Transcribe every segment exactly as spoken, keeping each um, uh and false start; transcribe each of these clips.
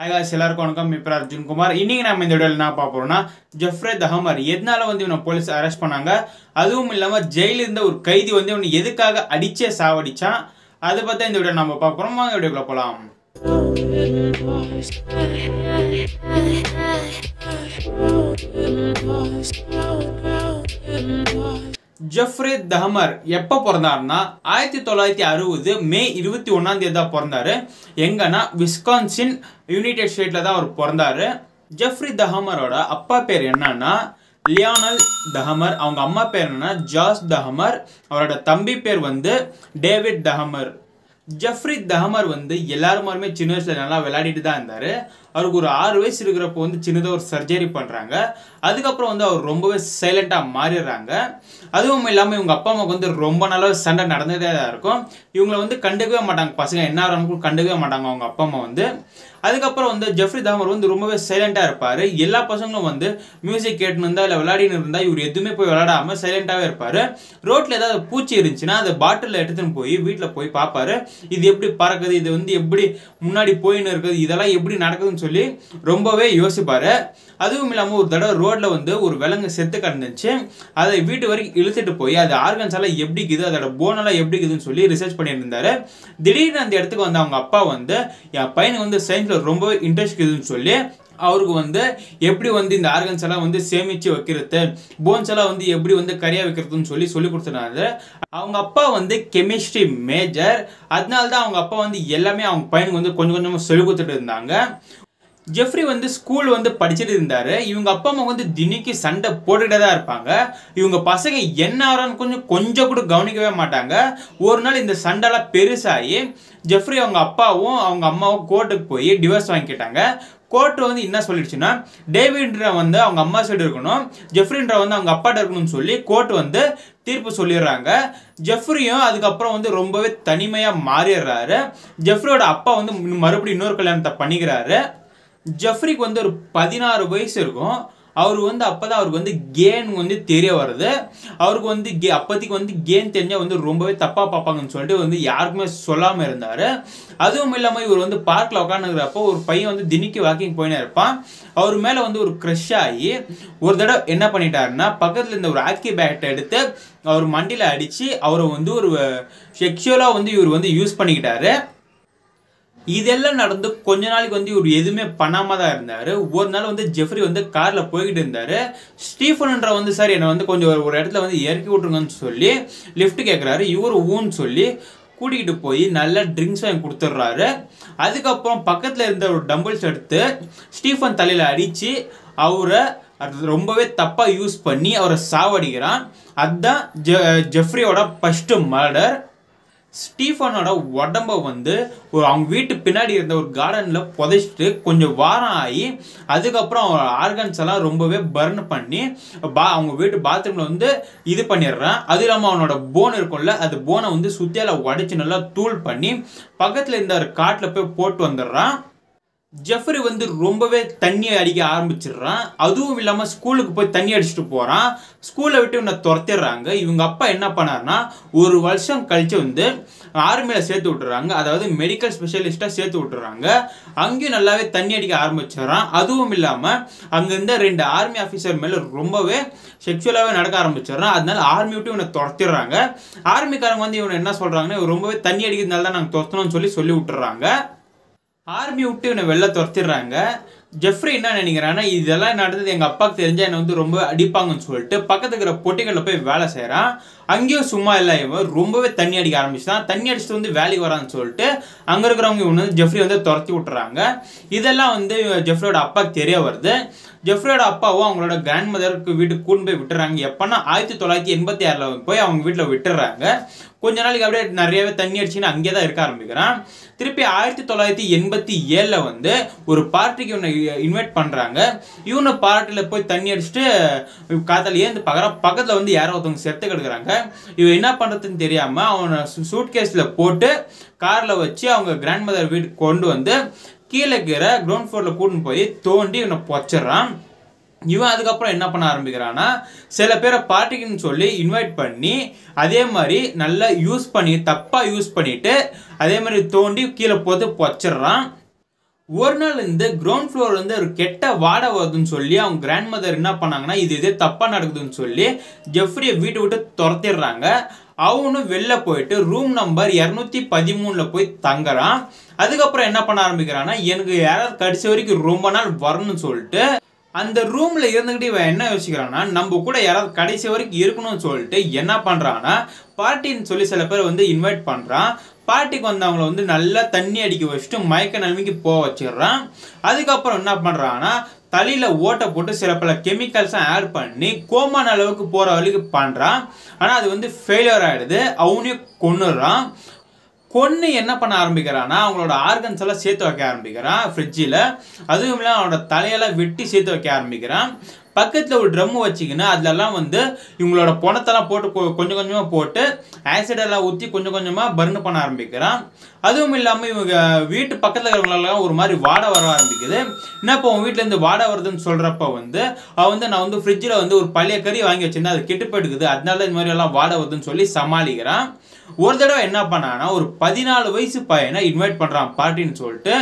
Hi guys, எல்லாருக்கும் வணக்கம். இப்போ அர்ஜுன் குமார். இன்னைக்கு நாம இந்த வீடியோல என்ன பார்க்க போறோம்னா ஜெஃப்ரே தஹமர் எதனால வந்து இவனை போலீஸ் அரெஸ்ட் பண்ணாங்க, அதுவும் இல்லாம ஜெயில இருந்த ஒரு கைதி வந்து இவனை எதுக்காக அடிச்சே சாவடிச்சான், அது பத்தி இந்த வீடியோல நாம பார்க்க போறோம். வாங்க வீடியோக்குள்ள போலாம். ஜெஃப்ரே தஹமர் எப்போ பிறந்தாருன்னா ஆயிரத்தி தொள்ளாயிரத்தி அறுபது மே இருபத்தி ஒன்றாம் தேதி தான் பிறந்தாரு. எங்கன்னா விஸ்கான்சின் யுனைடெட் ஸ்டேட்ல தான் அவர் பிறந்தாரு. ஜெஃப்ரே தஹமரோட அப்பா பேர் என்னன்னா லியோனல் தஹமர், அவங்க அம்மா பேர் என்னன்னா ஜாஸ் தஹமர், அவரோட தம்பி பேர் வந்து டேவிட் தஹமர். ஜெஃப்ரே தஹமர் வந்து எல்லாருமாருமே சின்ன வயசுல நல்லா விளையாடிட்டு தான் இருந்தார். அவருக்கு ஒரு ஆறு வயசு இருக்கிறப்போ வந்து சின்னதாக ஒரு சர்ஜரி பண்ணுறாங்க. அதுக்கப்புறம் வந்து அவர் ரொம்பவே சைலண்ட்டாக மாறிடுறாங்க. அதுவும் இல்லாமல் இவங்க அப்பா அம்மாவுக்கு வந்து ரொம்ப நாளாக சண்டை நடந்துகிட்டே தான் இருக்கும். இவங்களை வந்து கண்டுக்கவே மாட்டாங்க, பசங்க என்ன ஆறாங்க கண்டுக்கவே மாட்டாங்க அவங்க அப்பா அம்மா வந்து. அதுக்கப்புறம் வந்து ஜெஃப்ரே தஹமர் வந்து ரொம்பவே சைலண்ட்டாக இருப்பார். எல்லா பசங்களும் வந்து மியூசிக் கேட்டுன்னு இருந்தால் இல்லை விளையாடின்னு இருந்தால் இவர் எதுவுமே போய் விளையாடாமல் சைலண்ட்டாகவே இருப்பார். ரோட்டில் ஏதாவது பூச்சி இருந்துச்சுன்னா அதை பாட்டிலில் எடுத்துன்னு போய் வீட்டில் போய் பார்ப்பார். இது எப்படி பறக்குது, இது வந்து எப்படி முன்னாடி போயின்னு இருக்குது, இதெல்லாம் எப்படி நடக்குதுன்னு சொல்லி ரொம்பவே யோசிப்பாரு. அதுவும் இல்லாமல் ஒரு தடவை ரோட்ல வந்து ஒரு விலங்கு செத்து கிடந்துச்சு, அதை வீட்டு வரைக்கும் இழுத்துட்டு போய் அது ஆர்கன்ஸ் எல்லாம் எப்படிக்குது, அதோட போன் எல்லாம் எப்படிக்குதுன்னு சொல்லி ரிசர்ச் பண்ணிட்டு இருந்தாரு. திடீர்னு அந்த இடத்துக்கு வந்து அவங்க அப்பா வந்து என் பையனுக்கு வந்து சயின்ஸ்ல ரொம்பவே இன்ட்ரெஸ்ட் இருக்குதுன்னு சொல்லி அவருக்கு வந்து எப்படி வந்து இந்த ஆர்கன்ஸ் எல்லாம் வந்து சேமித்து வைக்கிறது, போன்ஸ் எல்லாம் வந்து எப்படி வந்து கரியா வைக்கிறதுன்னு சொல்லி சொல்லி கொடுத்துனாரு. அவங்க அப்பா வந்து கெமிஸ்ட்ரி மேஜர், அதனால தான் அவங்க அப்பா வந்து எல்லாமே அவங்க பையனுக்கு வந்து கொஞ்சம் கொஞ்சமாக சொல்லி கொடுத்துட்டு இருந்தாங்க. ஜெஃப்ரே வந்து ஸ்கூல் வந்து படிச்சுட்டு இருந்தார். இவங்க அப்பா அம்மா வந்து தினிக்கு சண்டை போட்டுக்கிட்டே தான் இருப்பாங்க. இவங்க பசங்க என்ன ஆறான்னு கொஞ்சம் கொஞ்சம் கூட கவனிக்கவே மாட்டாங்க. ஒரு நாள் இந்த சண்டைலாம் பெருசாகி ஜெஃப்ரே அவங்க அப்பாவும் அவங்க அம்மாவும் கோர்ட்டுக்கு போய் டிவோர்ஸ் வாங்கிக்கிட்டாங்க. கோர்ட் வந்து என்ன சொல்லிடுச்சுன்னா டேவிட்ன்ற வந்து அவங்க அம்மா சைடு இருக்கணும், ஜெஃப்ரின்ற வந்து அவங்க அப்பாட்ட இருக்கணும்னு சொல்லி கோர்ட் வந்து தீர்ப்பு சொல்லிடுறாங்க. ஜெஃப்ரியும் அதுக்கப்புறம் வந்து ரொம்பவே தனிமையாக மாறிடுறாரு. ஜெஃப்ரியோட அப்பா வந்து மறுபடியும் இன்னொரு கல்யாணத்தை பண்ணிக்கிறாரு. ஜெஃப்ரிக்கு வந்து ஒரு பதினாறு வயசு இருக்கும். அவர் வந்து அப்போ தான் அவருக்கு வந்து கேன் வந்து தெரிய வருது. அவருக்கு வந்து கே அப்போதைக்கு வந்து கேன் தெரிஞ்சால் வந்து ரொம்பவே தப்பாக பார்ப்பாங்கன்னு சொல்லிட்டு வந்து யாருக்குமே சொல்லாமல் இருந்தார். அதுவும் இல்லாமல் இவர் வந்து பார்க்கில் உட்காந்துக்கிறப்போ ஒரு பையன் வந்து தினிக்கு வாக்கிங் போயினே இருப்பான். அவர் மேலே வந்து ஒரு க்ரஷ் ஆகி ஒரு தடவை என்ன பண்ணிட்டாருன்னா பக்கத்தில் இந்த ஒரு ஆக்கி பேட்டை எடுத்து அவர் மண்டியில் அடித்து அவரை வந்து ஒரு செக்ஷுவலாக வந்து இவர் வந்து யூஸ் பண்ணிக்கிட்டாரு. இதெல்லாம் நடந்து கொஞ்ச நாளைக்கு வந்து இவர் எதுவுமே பண்ணாமல் தான் இருந்தார். ஒரு நாள் வந்து ஜெஃப்ரே வந்து காரில் போய்கிட்டு இருந்தார். ஸ்டீஃபன்ன்ற வந்து சார் என்னை வந்து கொஞ்சம் ஒரு இடத்துல வந்து இறக்கி விட்ருங்கன்னு சொல்லி லிஃப்ட் கேட்குறாரு. இவர் ஊன்னு சொல்லி கூட்டிகிட்டு போய் நல்லா ட்ரிங்க்ஸ் வாங்கி கொடுத்துட்றாரு. அதுக்கப்புறம் பக்கத்தில் இருந்த ஒரு டம்பிள்ஸ் எடுத்து ஸ்டீஃபன் தலையில் அடித்து அவரை ரொம்பவே தப்பாக யூஸ் பண்ணி அவரை சாவடிக்கிறான். அதுதான் ஜெ ஜெஃப்ரியோட ஃபஸ்ட்டு மர்டர். ஸ்டீஃபனோட உடம்பை வந்து ஒரு அவங்க வீட்டு பின்னாடி இருந்த ஒரு கார்டனில் புதைச்சிட்டு கொஞ்சம் வாரம் ஆகி அதுக்கப்புறம் அவங்க ஆர்கன்ஸ் எல்லாம் ரொம்பவே பர்ன் பண்ணி பா அவங்க வீட்டு பாத்ரூமில் வந்து இது பண்ணிடுறான். அது இல்லாமல் அவனோட போன் இருக்கும்ல, அது போனை வந்து சுத்தியால் உடச்சி நல்லா தூள் பண்ணி பக்கத்தில் இருந்த ஒரு காட்டில் போய் போட்டு வந்துடுறான். ஜெஃப்ரே வந்து ரொம்பவே தண்ணி அடிக்க ஆரம்பிச்சிடுறான். அதுவும் இல்லாமல் ஸ்கூலுக்கு போய் தண்ணி அடிச்சுட்டு போகிறான். ஸ்கூலை விட்டு இவனை துரத்திடுறாங்க. இவங்க அப்பா என்ன பண்ணார்னா ஒரு வருஷம் கழித்து வந்து ஆர்மியில் சேர்த்து விட்டுறாங்க, அதாவது மெடிக்கல் ஸ்பெஷலிஸ்ட்டாக சேர்த்து விட்டுறாங்க. அங்கேயும் நல்லாவே தண்ணி அடிக்க ஆரம்பிச்சிடுறான். அதுவும் இல்லாமல் அங்கேருந்து ரெண்டு ஆர்மி ஆஃபீஸர் மேலே ரொம்பவே செக்ஷுவலாகவே நடக்க ஆரம்பிச்சிடுறான். அதனால ஆர்மி விட்டு இவனை துரத்திடுறாங்க. ஆர்மிக்காரங்க வந்து இவனை என்ன சொல்கிறாங்கன்னா இவன் ரொம்பவே தண்ணி அடிக்கிறதுனால தான் நாங்கள் துரத்தணும்னு சொல்லி சொல்லி விட்டுறாங்க. ஆர்மி விட்டு என்னை வெளில துரத்திடுறாங்க. ஜெஃப்ரே என்ன நினைக்கிறான்னா இதெல்லாம் நடந்தது எங்கள் அப்பாவுக்கு தெரிஞ்சால் என்னை வந்து ரொம்ப அடிப்பாங்கன்னு சொல்லிட்டு பக்கத்து இருக்கிற பொட்டிகளில் போய் வேலை செய்கிறான். அங்கேயும் சும்மா இல்லை, இவன் ரொம்பவே தண்ணி அடிக்க ஆரம்பிச்சுதான். தண்ணி அடிச்சுட்டு வந்து வேலைக்கு வரான்னு சொல்லிட்டு அங்கே இருக்கிறவங்க இவன் வந்து ஜெஃப்ரே வந்து துரத்தி விட்டுறாங்க. இதெல்லாம் வந்து ஜெஃப்ரியோட அப்பாவுக்கு தெரிய வருது. ஜெஃப்ரியோட அப்பாவும் அவங்களோட கிராண்ட் மதருக்கு வீட்டுக்கு கூண்டு போய் விட்டுறாங்க. எப்போனா ஆயிரத்தி தொள்ளாயிரத்தி எண்பத்தி ஆறில் போய் அவங்க வீட்டில் விட்டுறாங்க. கொஞ்ச நாளைக்கு அப்படியே நிறையவே தண்ணி அடிச்சுன்னு அங்கே தான் இருக்க ஆரம்பிக்கிறான். திருப்பி ஆயிரத்தி தொள்ளாயிரத்தி எண்பத்தி ஏழில் வந்து ஒரு பார்ட்டிக்கு இவனை இன்வைட் பண்ணுறாங்க. இவனை பார்ட்டியில் போய் தண்ணி அடிச்சுட்டு காத்தால் ஏந்து பார்க்குறான். பக்கத்தில் வந்து யாரோ ஒருத்தவங்க செத்து கெடுக்குறாங்க. இவன் என்ன பண்ணுறதுன்னு தெரியாமல் அவனை சூட் கேஸில் போட்டு காரில் வச்சு அவங்க கிராண்ட் மதர் வீட்டுக்கு கொண்டு வந்து கீழே இருக்கிற கிரவுண்ட் ஃப்ளோரில் கூட்டின்னு போய் தோண்டி இவனை பொச்சிட்றான். இவன் அதுக்கப்புறம் என்ன பண்ண ஆரம்பிக்கிறான்னா சில பேரை பார்ட்டிக்குன்னு சொல்லி இன்வைட் பண்ணி அதே மாதிரி நல்லா யூஸ் பண்ணி தப்பாக யூஸ் பண்ணிவிட்டு அதே மாதிரி தோண்டி கீழே போட்டு பொச்சிட்றான். ஒரு நாள் இந்த கிரவுண்ட் ஃப்ளோர்ல இருந்து ஒரு கெட்ட வாடை வருதுன்னு சொல்லி அவங்க கிராண்ட் மதர் என்ன பண்ணாங்கன்னா இது இதே தப்பா நடக்குதுன்னு சொல்லி ஜெஃப்ரியை வீட்டை விட்டு துரத்திடுறாங்க. அவனும் வெளில போயிட்டு ரூம் நம்பர் இரநூத்தி பதிமூணுல போய் தங்குறான். அதுக்கப்புறம் என்ன பண்ண ஆரம்பிக்கிறான்னா எனக்கு யாராவது கடிச்ச வரைக்கும் ரொம்ப நாள் வரணும்னு சொல்லிட்டு அந்த ரூம்ல இருந்துகிட்டு இவன் என்ன யோசிக்கிறான்னா நம்ம கூட யாராவது கடைசி வரைக்கும் இருக்கணும்னு சொல்லிட்டு என்ன பண்றான்னா பார்ட்டின்னு சொல்லி சில பேர் வந்து இன்வைட் பண்றான். பார்ட்டிக்கு வந்து அவங்கள வந்து நல்லா தண்ணி அடிக்க வச்சுட்டு மயக்க நிலைமைக்கு போக வச்சிடுறான். அதுக்கப்புறம் என்ன பண்றான்னா தலையில ஓட்டை போட்டு சில பல கெமிக்கல்ஸா ஆட் பண்ணி கோமான அளவுக்கு போற வழிக்கு பண்றான். ஆனா அது வந்து ஃபெயிலியர் ஆயிடுது. அவனையும் கொன்னுடுறான். கொன்று என்ன பண்ண ஆரம்பிக்கிறான்னா அவங்களோட ஆர்கன்ஸ் எல்லாம் சேர்த்து வைக்க ஆரம்பிக்கிறான் ஃப்ரிட்ஜில். அதுவும் இல்லாமல் அவனோட தலையெல்லாம் வெட்டி சேர்த்து வைக்க ஆரம்பிக்கிறான். பக்கத்தில் ஒரு ட்ரம்மு வச்சிங்கன்னா அதிலெல்லாம் வந்து இவங்களோட பணத்தெல்லாம் போட்டு கொஞ்சம் கொஞ்சமாக போட்டு ஆசிடெல்லாம் ஊற்றி கொஞ்சம் கொஞ்சமாக பர்ன் பண்ண ஆரம்பிக்கிறான். அதுவும் இல்லாமல் இவங்க வீட்டு பக்கத்தில் இருக்கிறவங்களெல்லாம் ஒரு மாதிரி வாடை வர ஆரம்பிக்குது. என்னப்போ உன் வீட்டிலேருந்து வாடை வருதுன்னு சொல்கிறப்ப வந்து அவன் வந்து நான் வந்து ஃப்ரிட்ஜில் வந்து ஒரு பழைய கறி வாங்கி வச்சிருந்தேன் அது கெட்டு போயிடுக்குது அதனால இந்த மாதிரி எல்லாம் வாடை வருதுன்னு சொல்லி சமாளிக்கிறான். ஒரு தடவை என்ன பண்ணான்னா ஒரு பதினாலு வயசு பையனை இன்வைட் பண்ணுறான் பார்ட்டின்னு சொல்லிட்டு.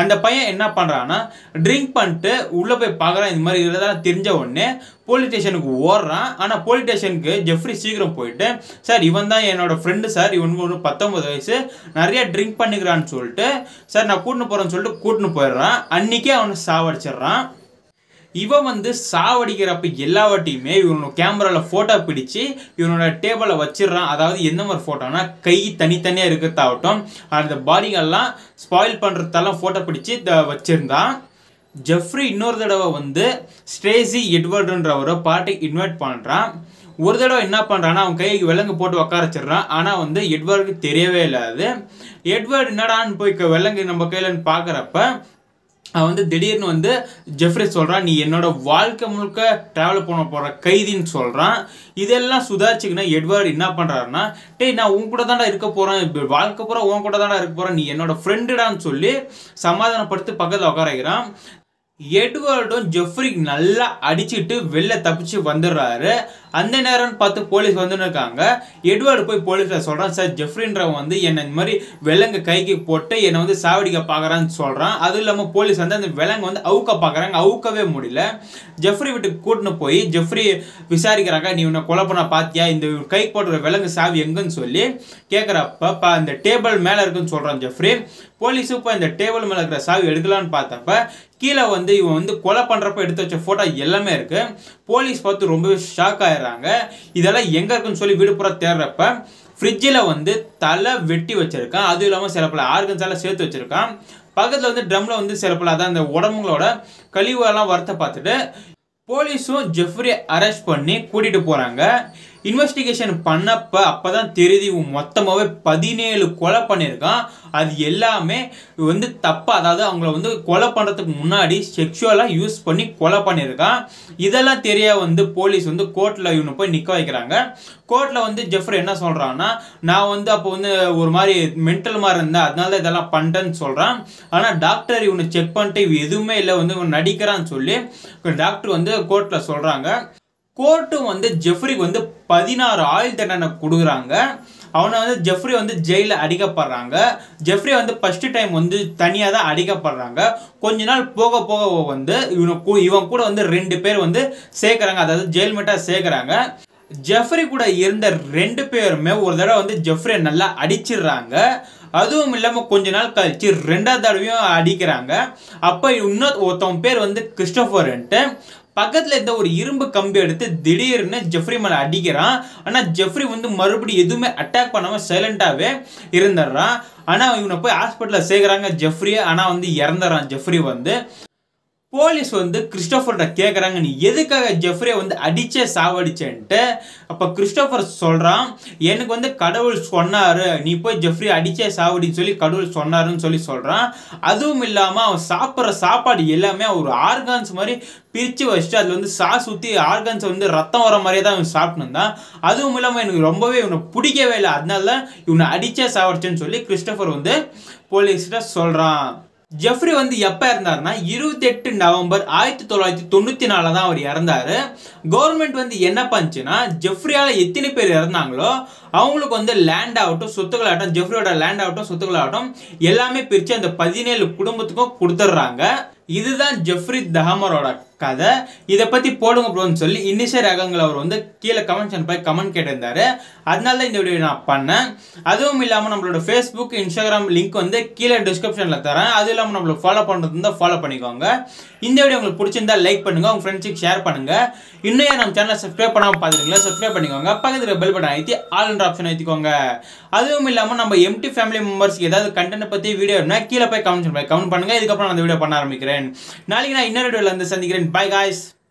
அந்த பையன் என்ன பண்ணுறான்னா ட்ரிங்க் பண்ணிட்டு உள்ளே போய் பார்க்குறான். இந்த மாதிரி இதெல்லாம் தெரிஞ்ச உடனே போலீஸ் ஸ்டேஷனுக்கு ஓடுறான். ஆனால் போலீஸ் ஸ்டேஷனுக்கு ஜெஃப்ரி சீக்கிரம் போயிட்டு சார் இவன் தான் என்னோட ஃப்ரெண்டு சார் இவனுக்கு ஒரு பத்தொம்பது வயசு நிறையா ட்ரிங்க் பண்ணிக்கிறான்னு சொல்லிட்டு சார் நான் கூட்டின்னு போகிறேன்னு சொல்லிட்டு கூட்டின்னு போயிடுறான். அன்றைக்கே அவனை சாவடிச்சிட்றான். இவன் வந்து சாவடிக்கிறப்ப எல்லாவட்டையுமே இவனோட கேமராவில் ஃபோட்டோ பிடிச்சி இவனோட டேபிளில் வச்சிடுறான். அதாவது எந்த மாதிரி ஃபோட்டோனா கை தனித்தனியாக இருக்கிறதாகட்டும் அந்த பாடிகள்லாம் ஸ்பாயில் பண்ணுறதெல்லாம் ஃபோட்டோ பிடிச்சி த வச்சுருந்தான். ஜெஃப்ரி இன்னொரு தடவை வந்து ஸ்ட்ரேசி எட்வர்டுன்றவரை பார்ட்டிக்கு இன்வைட் பண்ணுறான். ஒரு தடவை என்ன பண்ணுறான்னா அவன் கைக்கு விலங்கு போட்டு உட்கார வச்சிடுறான். ஆனால் வந்து எட்வர்டுக்கு தெரியவே இல்லாது எட்வர்டு என்னடான்னு போய் விலங்கு நம்ம கையிலன்னு பார்க்குறப்ப அவன் வந்து திடீர்னு வந்து ஜெஃப்ரி சொல்கிறான் நீ என்னோட வாழ்க்கை முழுக்க ட்ராவல் பண்ண போகிற கைதின்னு சொல்கிறான். இதெல்லாம் சுதாரிச்சுக்கினா எட்வர்டு என்ன பண்ணுறாருன்னா டேய் நான் உன் கூட தாண்டா இருக்க போகிறேன் வாழ்க்கை பூரா உன் கூட தாண்டா இருக்க போகிறேன் நீ என்னோட ஃப்ரெண்டுடான்னு சொல்லி சமாதானப்படுத்தி பக்கத்தில் உட்காரைக்கிறான். எட்வர்டும் ஜெஃப்ரிக்கு நல்லா அடிச்சுட்டு வெளில தப்பிச்சு வந்துடுறாரு. அந்த நேரம்னு பார்த்து போலீஸ் வந்துன்னு இருக்காங்க. எட்வர்டு போய் போலீஸில் சொல்கிறான் சார் ஜெஃப்ரின்றவன் வந்து என்னை இந்த மாதிரி விலங்கு கைக்கு போட்டு என்னை வந்து சாவடிக்க பார்க்குறான்னு சொல்கிறான். அதுவும் இல்லாமல் போலீஸ் வந்து அந்த விலங்கு வந்து அவுக்க பார்க்குறாங்க. அவுக்கவே முடியல. ஜெஃப்ரி வீட்டுக்கு கூட்டின்னு போய் ஜெஃப்ரி விசாரிக்கிறாங்க நீ உன்னை கொலை பண்ண பார்த்தியா இந்த கைக்கு போடுற விலங்கு சாவி எங்கன்னு சொல்லி கேட்குறப்ப அந்த டேபிள் மேலே இருக்குன்னு சொல்கிறான் ஜெஃப்ரி. போலீஸும் இப்போ இந்த டேபிள் மேலே இருக்கிற சாவி எடுக்கலான்னு பார்த்தப்ப கீழே வந்து இவன் வந்து கொலை பண்ணுறப்ப எடுத்து வச்ச ஃபோட்டோ எல்லாமே இருக்குது. போலீஸ் பார்த்து ரொம்பவே ஷாக் ஆயிடுறாங்க. இதெல்லாம் எங்கே இருக்குன்னு சொல்லி விடுப்புற தேடுறப்ப ஃப்ரிட்ஜில் வந்து தலை வெட்டி வச்சுருக்கான். அதுவும் இல்லாமல் சில பல ஆர்கன்ஸ் எல்லாம் சேர்த்து வச்சுருக்கான். பக்கத்தில் வந்து ட்ரம்மில் வந்து சில பல அதான் அந்த உடம்புங்களோட கழிவெல்லாம் வரத்தை பார்த்துட்டு போலீஸும் ஜெஃப்ரியை அரெஸ்ட் பண்ணி கூட்டிகிட்டு போகிறாங்க. இன்வெஸ்டிகேஷன் பண்ணப்போ அப்போ தான் தெரியுது இவன் மொத்தமாகவே பதினேழு கொலை பண்ணியிருக்கான். அது எல்லாமே வந்து தப்பாக அதாவது அவங்கள வந்து கொலை பண்ணுறதுக்கு முன்னாடி செக்ஷுவலாக யூஸ் பண்ணி கொலை பண்ணியிருக்கான். இதெல்லாம் தெரிய வந்து போலீஸ் வந்து கோர்ட்டில் இவனை போய் நிற்க வைக்கிறாங்க. கோர்ட்டில் வந்து ஜெஃப்ரி என்ன சொல்கிறான்னா நான் வந்து அப்போ வந்து ஒரு மாதிரி மென்டல் மாதிரி இருந்தேன் அதனால இதெல்லாம் பண்ணிட்டேன்னு சொல்கிறான். ஆனால் டாக்டர் இவனை செக் பண்ணிட்டு இவன் எதுவுமே இல்லை வந்து இவன் நடிக்கிறான்னு சொல்லி டாக்டர் வந்து கோர்ட்டில் சொல்கிறாங்க. கோர்ட்டும் வந்து ஜெஃப்ரிக்கு வந்து பதினாறு ஆயுள் தண்டனை கொடுக்குறாங்க. அவனை வந்து ஜெஃப்ரி வந்து ஜெயிலில் அடிக்கப்படுறாங்க. ஜெஃப்ரி வந்து ஃபஸ்ட்டு டைம் வந்து தனியாக தான் அடிக்கப்படுறாங்க. கொஞ்ச நாள் போக போக வந்து இவனு இவன் கூட வந்து ரெண்டு பேர் வந்து சேர்க்குறாங்க. அதாவது ஜெயில்மேட்டாக சேர்க்குறாங்க. ஜெஃப்ரி கூட இருந்த ரெண்டு பேருமே ஒரு தடவை வந்து ஜெஃப்ரியை நல்லா அடிச்சிடுறாங்க. அதுவும் இல்லாமல் கொஞ்ச நாள் கழிச்சு ரெண்டாவது தடவையும் அடிக்கிறாங்க. அப்போ இன்னொரு ஒருத்தவன் பேர் வந்து கிறிஸ்டோஃபர்ன்ட்டு பக்கத்தில் இருந்த ஒரு இரும்பு கம்பி எடுத்து திடீர்னு ஜெஃப்ரி மேலே அடிக்கிறான். ஆனால் ஜெஃப்ரி வந்து மறுபடியும் எதுவுமே அட்டாக் பண்ணாமல் சைலண்டாகவே இருந்துடுறான். ஆனால் இவனை போய் ஹாஸ்பிட்டலில் சேர்க்குறாங்க ஜெஃப்ரியை. ஆனால் வந்து இறந்துடுறான் ஜெஃப்ரி வந்து. போலீஸ் வந்து கிறிஸ்டோஃபர்கிட்ட கேட்குறாங்க நீ எதுக்காக ஜெஃப்ரியை வந்து அடித்தே சாவடிச்சேன்ட்டு. அப்போ கிறிஸ்டோஃபர் சொல்கிறான் எனக்கு வந்து கடவுள் சொன்னார் நீ போய் ஜெஃப்ரி அடித்தே சாவடின்னு சொல்லி கடவுள் சொன்னாருன்னு சொல்லி சொல்கிறான். அதுவும் இல்லாமல் அவன் சாப்பிட்ற சாப்பாடு எல்லாமே ஒரு ஆர்கான்ஸ் மாதிரி பிரித்து வச்சுட்டு அதில் வந்து சாஸ் ஊற்றி ஆர்கான்ஸை வந்து ரத்தம் வர மாதிரியே தான் இவன் சாப்பிட்ணுந்தான். அதுவும் இல்லாமல் எனக்கு ரொம்பவே இவனை பிடிக்கவே இல்லை அதனால தான் இவனை அடித்தே சாவடிச்சேன்னு சொல்லி கிறிஸ்டோஃபர் வந்து போலீஸ்கிட்ட சொல்கிறான். ஜெஃப்ரி வந்து எப்ப இறந்தாருன்னா இருபத்தி எட்டு நவம்பர் ஆயிரத்தி தொள்ளாயிரத்தி தொண்ணூத்தி நாலுல தான் அவர் இறந்தாரு. கவர்மெண்ட் வந்து என்ன பண்ணுச்சுன்னா ஜெஃப்ரியால எத்தனை பேர் இறந்தாங்களோ அவங்களுக்கு வந்து லேண்ட் ஆகட்டும் சொத்துக்களாகட்டும் ஜெஃப்ரியோட லேண்ட் ஆகட்டும் சொத்துக்களாகட்டும் எல்லாமே பிரித்து அந்த பதினேழு குடும்பத்துக்கும் கொடுத்துட்றாங்க. இதுதான் ஜெஃப்ரி தஹமரோட கதை. இதை பற்றி போடுங்க ப்ரோன்னு சொல்லி இன்னிஷியல் ரகங்கள் அவர் வந்து கீழே கமெண்ட் போய் கமெண்ட் கேட்டிருந்தாரு. அதனால தான் இந்த வீடியோ நான் பண்ணேன். அதுவும் இல்லாமல் நம்மளோட ஃபேஸ்புக் இன்ஸ்டாகிராம் லிங்க் வந்து கீழே டிஸ்கிரிப்ஷனில் தரேன். அதுவும் இல்லாமல் நம்மளை ஃபாலோ பண்ணுறது இருந்தால் ஃபாலோ பண்ணிக்கோங்க. இந்த வீடியோ உங்களுக்கு பிடிச்சிருந்தா லைக் பண்ணுங்கள், உங்கள் ஃப்ரெண்ட்ஸுக்கு ஷேர் பண்ணுங்கள். இன்னும் நம்ம சேனலை சப்ஸ்கிரைப் பண்ணாமல் பார்த்துருக்கீங்களா சப்ஸ்கிரைப் பண்ணிக்கோங்க. பக்கத்தில் பெல் பட்டன் அழுத்தி ஆல்ன்ற ஆப்ஷன் ஏற்றிக்கோங்க. அதுவும் இல்லாமல் நம்ம எம்டி ஃபேமிலி மெம்பர்ஸ்க்கு ஏதாவது கண்டென்ட் பற்றி வீடியோ இருந்தால் கீழே போய் கமெண்ட் கமெண்ட் பண்ணுங்கள். இதுக்கப்புறம் நான் அந்த வீடியோ பண்ண ஆரம்பிக்கிறேன். நாளைக்கு நான் இன்னொரு வீடியோவில் வந்து சந்திக்கிறேன். Bye guys.